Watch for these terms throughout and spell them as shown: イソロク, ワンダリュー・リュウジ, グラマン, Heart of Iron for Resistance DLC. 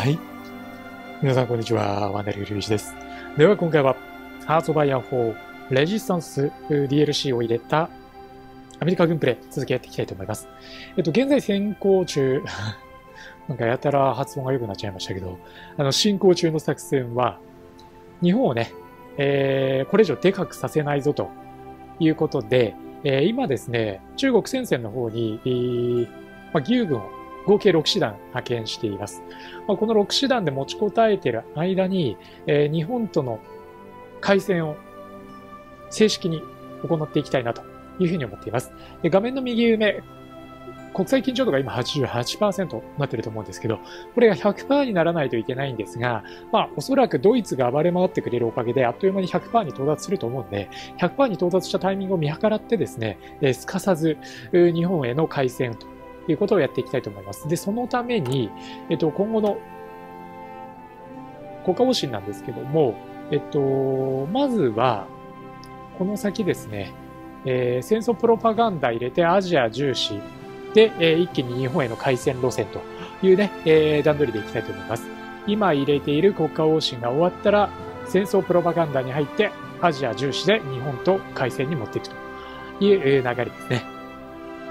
はい。皆さんこんにちは。ワンダリュー・リュウジです。では今回は、Heart of Iron for Resistance DLC を入れたアメリカ軍プレイ、続きやっていきたいと思います。現在進行中、なんかやたら発音が良くなっちゃいましたけど、進行中の作戦は、日本をね、これ以上でかくさせないぞということで、今ですね、中国戦線の方に、義勇軍を合計6師団派遣しています。この6師団で持ちこたえている間に、日本との開戦を正式に行っていきたいなというふうに思っています。で、画面の右上、国際緊張度が今 88% になっていると思うんですけど、これが 100% にならないといけないんですが、おそらくドイツが暴れ回ってくれるおかげで、あっという間に 100% に到達すると思うんで、100% に到達したタイミングを見計らってですね、すかさず日本への開戦ということをやっていきたいと思います。で、そのために、今後の国家方針なんですけども、まずは、この先ですね、戦争プロパガンダ入れてアジア重視、で、一気に日本への開戦路線というね、段取りでいきたいと思います。今入れている国家方針が終わったら、戦争プロパガンダに入って、アジア重視で日本と開戦に持っていくという流れですね。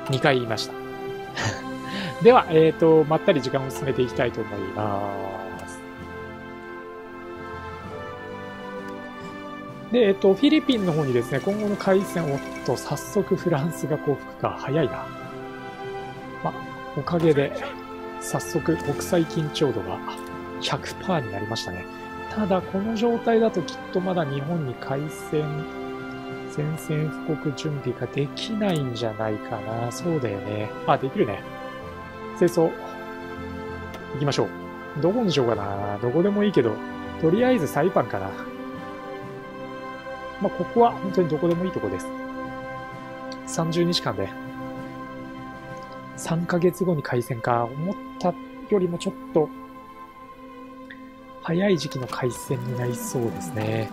2回言いました。では、まったり時間を進めていきたいと思います。で、フィリピンの方にですね、今後の開戦を、早速フランスが降伏か、早いな。おかげで、早速、国際緊張度が 100% になりましたね。ただ、この状態だときっとまだ日本に開戦、宣戦布告準備ができないんじゃないかな。そうだよね。あ、できるね。戦争。行きましょう。どこにしようかな。どこでもいいけど、とりあえずサイパンかな。ここは本当にどこでもいいとこです。30日間で。3ヶ月後に開戦か。思ったよりもちょっと早い時期の開戦になりそうですね。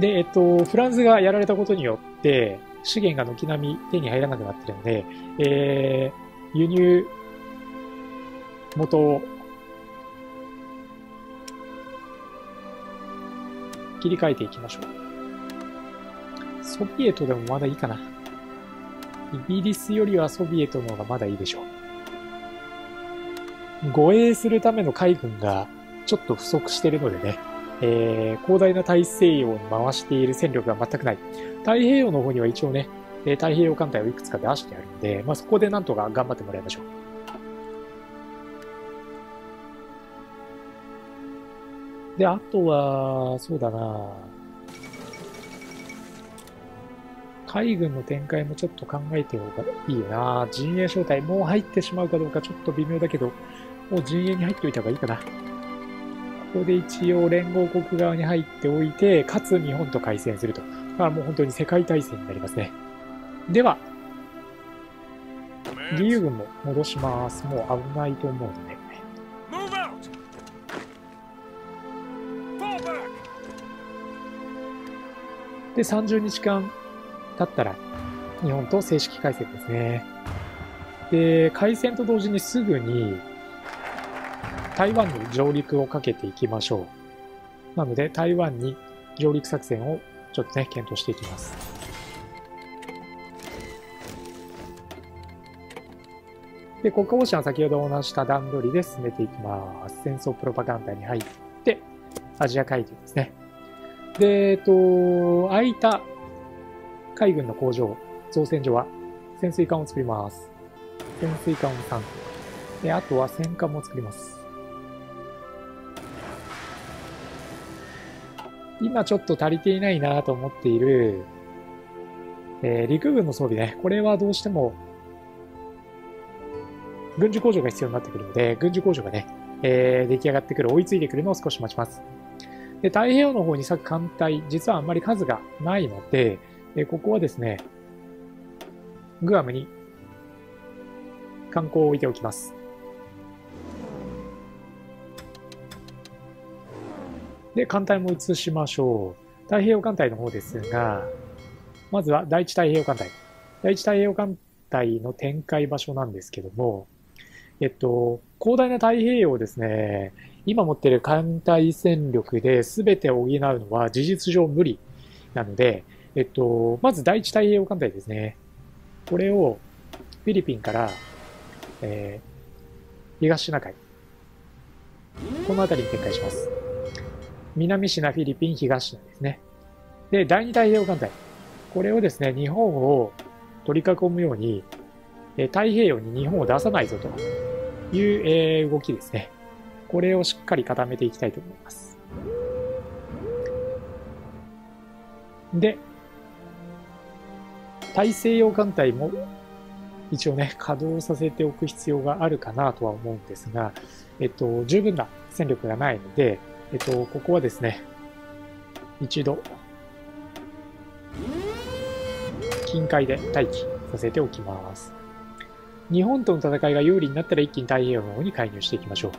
で、フランスがやられたことによって資源が軒並み手に入らなくなっているので、輸入元を切り替えていきましょう。ソビエトでもまだいいかな。イギリスよりはソビエトの方がまだいいでしょう。護衛するための海軍がちょっと不足しているのでね、広大な大西洋に回している戦力が全くない。太平洋の方には一応ね、太平洋艦隊をいくつか出してあるので、そこでなんとか頑張ってもらいましょう。で、あとは、そうだな海軍の展開もちょっと考えておけばいいよな。陣営招待、もう入ってしまうかどうかちょっと微妙だけど、もう陣営に入っておいた方がいいかな。ここで一応連合国側に入っておいて、かつ日本と開戦すると。もう本当に世界大戦になりますね。では、義勇軍も戻します。もう危ないと思うので。で、30日間。だったら、日本と正式開戦ですね。で、開戦と同時にすぐに、台湾に上陸をかけていきましょう。なので、台湾に上陸作戦をちょっとね、検討していきます。で、国家方針は先ほど同じした段取りで進めていきます。戦争プロパガンダに入って、アジア海流ですね。で、空いた、海軍の工場、造船所は潜水艦を作ります。潜水艦を3個。で、あとは戦艦も作ります。今ちょっと足りていないなと思っている、陸軍の装備ね。これはどうしても、軍需工場が必要になってくるので、軍需工場がね、出来上がってくる、追いついてくるのを少し待ちます。で、太平洋の方に割く艦隊、実はあんまり数がないので、ここはですね、グアムに艦砲を置いておきます。で、艦隊も移しましょう。太平洋艦隊の方ですが、まずは第一太平洋艦隊。第一太平洋艦隊の展開場所なんですけども、広大な太平洋をですね、今持ってる艦隊戦力で全て補うのは事実上無理なので、まず第一太平洋艦隊ですね。これをフィリピンから、東シナ海。この辺りに展開します。南シナ、フィリピン、東シナですね。で、第二太平洋艦隊。これをですね、日本を取り囲むように、太平洋に日本を出さないぞという、動きですね。これをしっかり固めていきたいと思います。で、大西洋艦隊も一応ね、稼働させておく必要があるかなとは思うんですが、十分な戦力がないので、ここはですね、一度、近海で待機させておきます。日本との戦いが有利になったら一気に太平洋の方に介入していきましょう。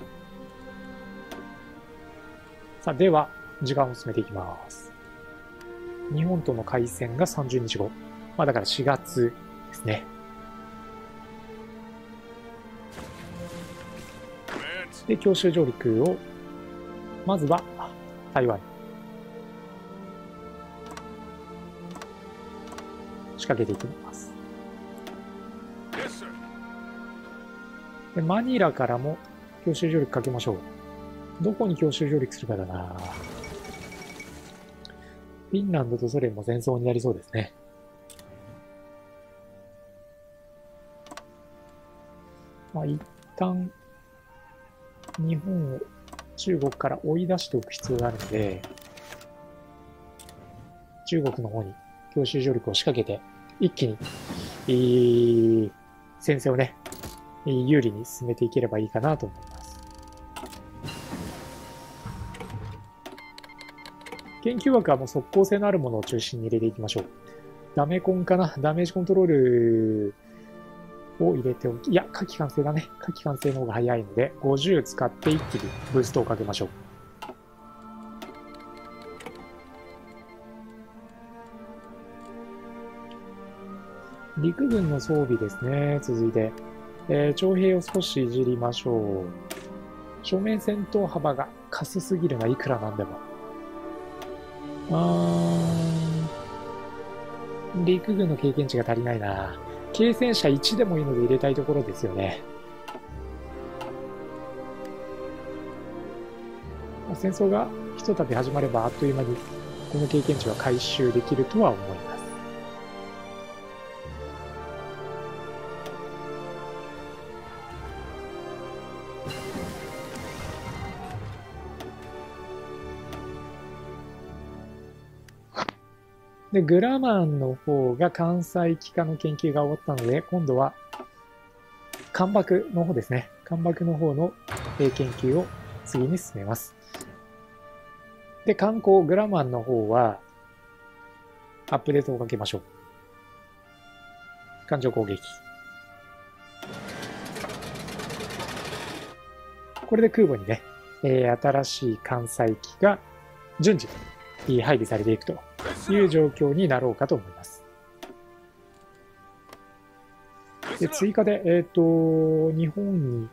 さあ、では、時間を進めていきます。日本との開戦が30日後。まあだから4月ですね。で、強襲上陸を、まずは台湾に仕掛けていきます。で、マニラからも強襲上陸かけましょう。どこに強襲上陸するかだな。フィンランドとソ連も戦争になりそうですね。まあ一旦、日本を中国から追い出しておく必要があるので、中国の方に強襲上陸を仕掛けて、一気に、戦線をね、有利に進めていければいいかなと思います。研究枠はもう即効性のあるものを中心に入れていきましょう。ダメコンかな？ダメージコントロールを入れておき、いや、火器完成だね。火器完成の方が早いので、50使って一気にブーストをかけましょう。陸軍の装備ですね。続いて、徴兵を少しいじりましょう。正面戦闘幅がかすすぎるな、いくらなんでも。陸軍の経験値が足りないな。軽戦車1でもいいので入れたいところですよね。戦争がひとたび始まればあっという間にこの経験値は回収できるとは思います。で、グラマンの方が艦載機化の研究が終わったので、今度は、艦爆の方ですね。艦爆の方の研究を次に進めます。で、観光、グラマンの方は、アップデートをかけましょう。艦上攻撃。これで空母にね、新しい艦載機が順次配備されていくと。いう状況になろうかと思います。で、追加で、日本に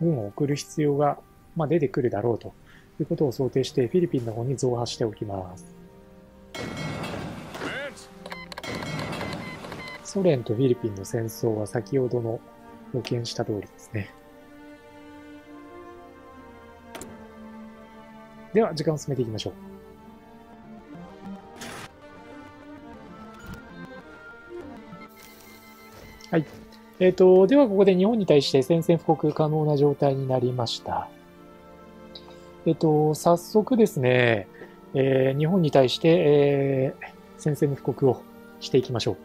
軍を送る必要が、まあ、出てくるだろうということを想定して、フィリピンの方に増派しておきます。ソ連とフィリピンの戦争は先ほどの予見した通りですね。では、時間を進めていきましょう。はい。ではここで日本に対して宣戦布告可能な状態になりました。早速ですね、日本に対して、宣戦布告をしていきましょう。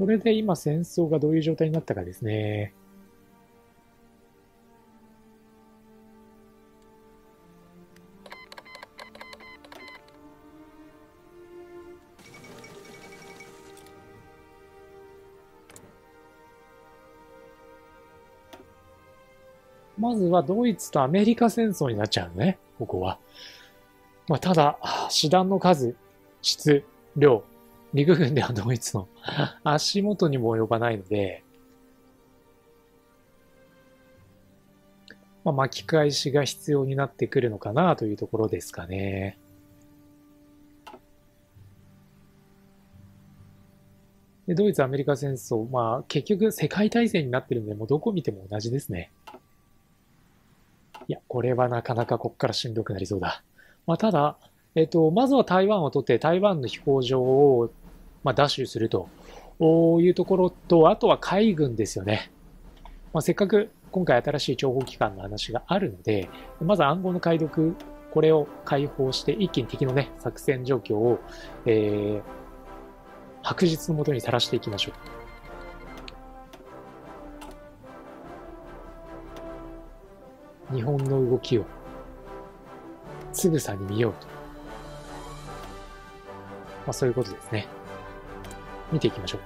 これで今戦争がどういう状態になったかですね。まずはドイツとアメリカ戦争になっちゃうね、ここは。まあ、ただ、師団の数、質、量、陸軍ではドイツの足元にも及ばないので、まあ、巻き返しが必要になってくるのかなというところですかね。でドイツ・アメリカ戦争、まあ、結局世界大戦になってるんで、もうどこ見ても同じですね。いや、これはなかなかここからしんどくなりそうだ。まあ、ただ、まずは台湾を取って台湾の飛行場を、まあ、奪取するというところと、あとは海軍ですよね。まあ、せっかく今回新しい諜報機関の話があるので、まず暗号の解読、これを解放して一気に敵のね、作戦状況を、白日のもとにさらしていきましょう。日本の動きをつぶさに見ようと。まあそういうことですね。見ていきましょ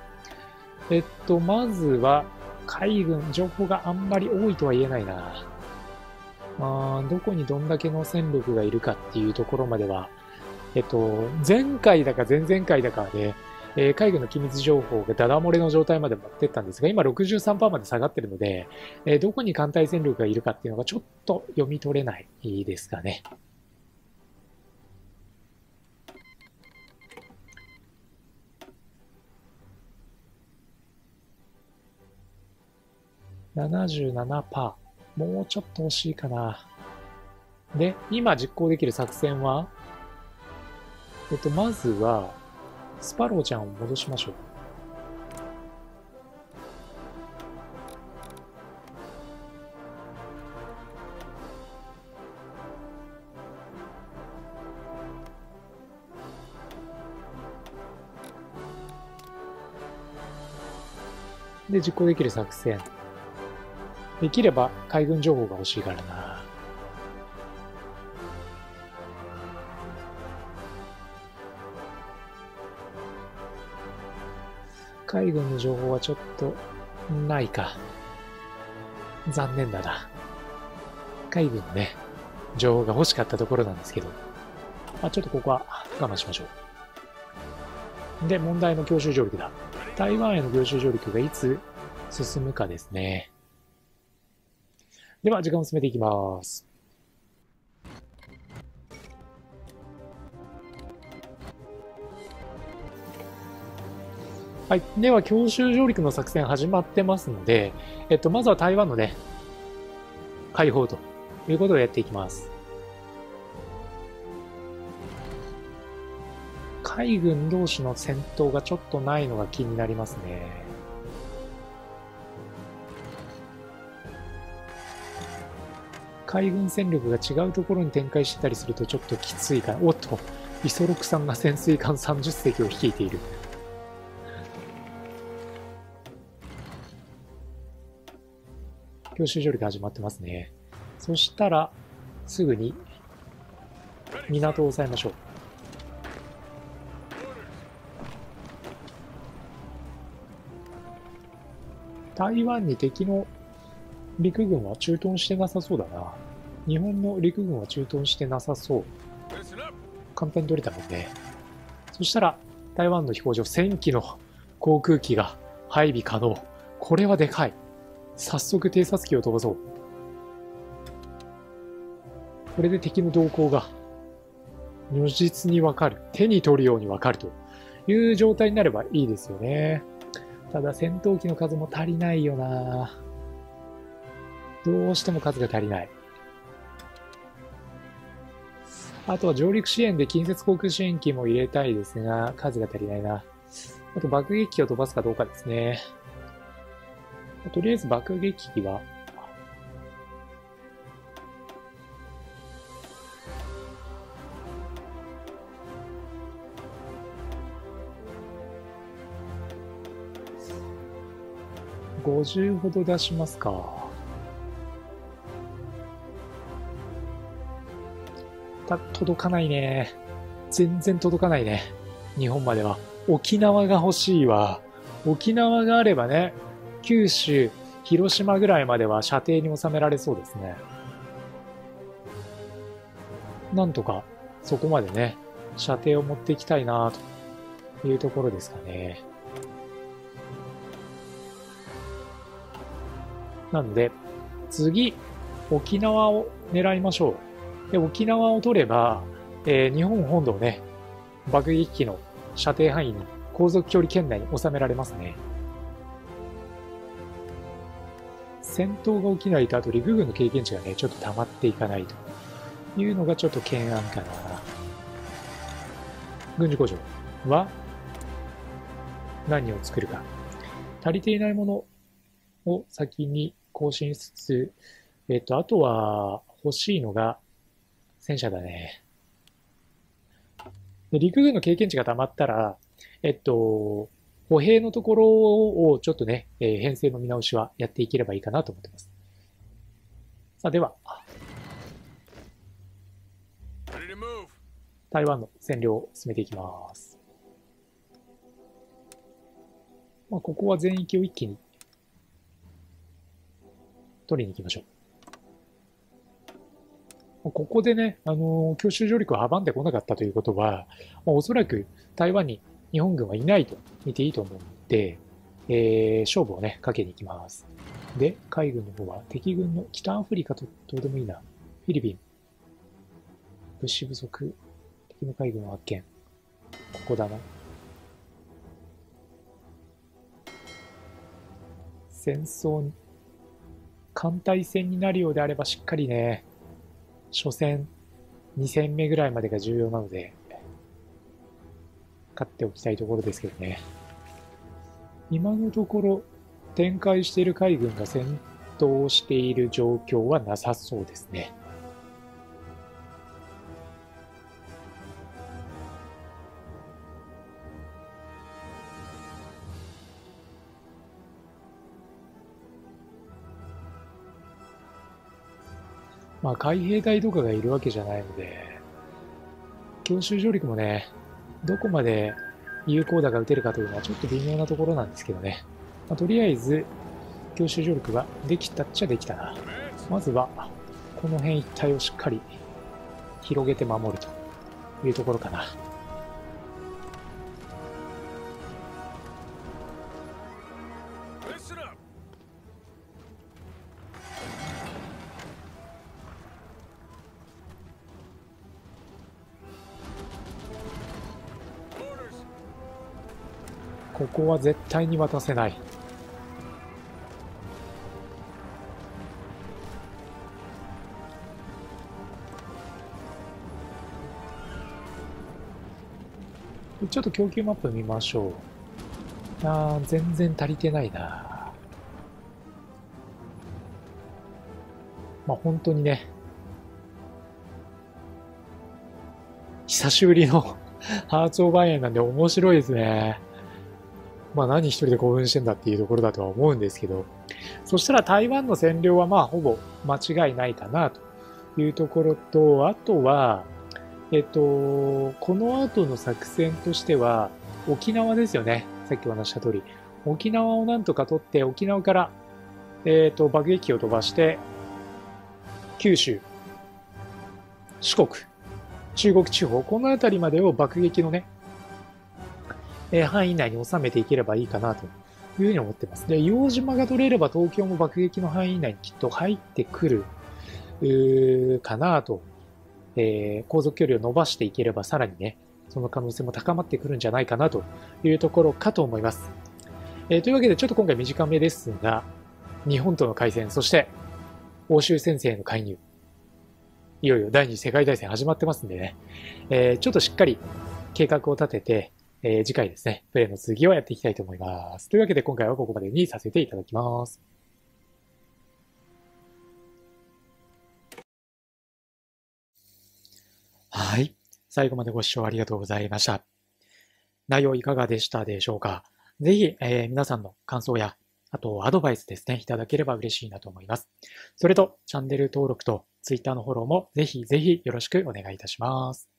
う。まずは海軍、情報があんまり多いとは言えないな。どこにどんだけの戦力がいるかっていうところまでは、前回だか前々回だかで、海軍の機密情報がダダ漏れの状態まで持ってったんですが、今 63% まで下がってるので、どこに艦隊戦力がいるかっていうのがちょっと読み取れないですかね。77%。もうちょっと惜しいかな。で、今実行できる作戦は、まずは、スパローちゃんを戻しましょう。で、実行できる作戦。できれば海軍情報が欲しいからな。海軍の情報はちょっとないか。残念だな。海軍のね、情報が欲しかったところなんですけど。まあ、ちょっとここは我慢しましょう。で、問題の強襲上陸だ。台湾への強襲上陸がいつ進むかですね。では、時間を進めていきます。はい、では強襲上陸の作戦始まってますので、まずは台湾のね、解放ということをやっていきます。海軍同士の戦闘がちょっとないのが気になりますね。海軍戦力が違うところに展開してたりするとちょっときついかな。おっと、イソロクさんが潜水艦30隻を率いている。強襲上陸始まってますね。そしたら、すぐに、港を押さえましょう。台湾に敵の陸軍は駐屯してなさそうだな。日本の陸軍は駐屯してなさそう。簡単に取れたもんね。そしたら、台湾の飛行場、1000機の航空機が配備可能。これはでかい。早速偵察機を飛ばそう。これで敵の動向が如実にわかる。手に取るようにわかるという状態になればいいですよね。ただ戦闘機の数も足りないよな。どうしても数が足りない。あとは上陸支援で近接航空支援機も入れたいですが、数が足りないな。あと爆撃機を飛ばすかどうかですね。とりあえず爆撃機は、50ほど出しますか。届かないね。全然届かないね。日本までは。沖縄が欲しいわ。沖縄があればね。九州、広島ぐらいまでは射程に収められそうですね。なんとか、そこまでね、射程を持っていきたいなというところですかね。なので、次、沖縄を狙いましょう。で、沖縄を取れば、日本本土をね、爆撃機の射程範囲に、航続距離圏内に収められますね。戦闘が起きないと、あと陸軍の経験値がね、ちょっと溜まっていかないというのがちょっと懸案かな。軍需工場は何を作るか。足りていないものを先に更新しつつ、あとは欲しいのが戦車だね。で、陸軍の経験値が溜まったら、歩兵のところをちょっとね、編成の見直しはやっていければいいかなと思ってます。さあ、では、台湾の占領を進めていきます。まあ、ここは全域を一気に取りに行きましょう。ここでね、強襲上陸を阻んでこなかったということは、おそらく台湾に日本軍はいないと見ていいと思うので、勝負をね、かけに行きます。で、海軍の方は敵軍の北アフリカとどうでもいいな。フィリピン。物資不足。敵の海軍を発見。ここだな。戦争に、艦隊戦になるようであればしっかりね、初戦、2戦目ぐらいまでが重要なので、勝っておきたいところですけどね。今のところ展開している海軍が戦闘している状況はなさそうですね。まあ海兵隊とかがいるわけじゃないので、強襲上陸もね、どこまで有効打が打てるかというのはちょっと微妙なところなんですけどね。まあ、とりあえず、強襲上陸ができたっちゃできたな。まずは、この辺一帯をしっかり広げて守るというところかな。ここは絶対に渡せない。ちょっと供給マップ見ましょう。あー、全然足りてないな。まあ本当にね、久しぶりのハーツ・オブ・アイアンなんで面白いですね。まあ何一人で興奮してんだっていうところだとは思うんですけど、そしたら台湾の占領はまあほぼ間違いないかなというところと、あとは、この後の作戦としては沖縄ですよね。さっきお話した通り、沖縄をなんとか取って、沖縄から、爆撃機を飛ばして、九州、四国、中国地方、この辺りまでを爆撃のね、範囲内に収めていければいいかなというふうに思ってます。で、洋島が取れれば東京も爆撃の範囲内にきっと入ってくるかなと、航続距離を伸ばしていければさらにね、その可能性も高まってくるんじゃないかなというところかと思います。というわけでちょっと今回短めですが、日本との開戦、そして欧州戦線への介入、いよいよ第二次世界大戦始まってますんでね、ちょっとしっかり計画を立てて、次回ですね、プレイの続きをやっていきたいと思います。というわけで今回はここまでにさせていただきます。はい。最後までご視聴ありがとうございました。内容いかがでしたでしょうか？ぜひ、皆さんの感想や、あとアドバイスですね、いただければ嬉しいなと思います。それと、チャンネル登録と Twitter のフォローもぜひぜひよろしくお願いいたします。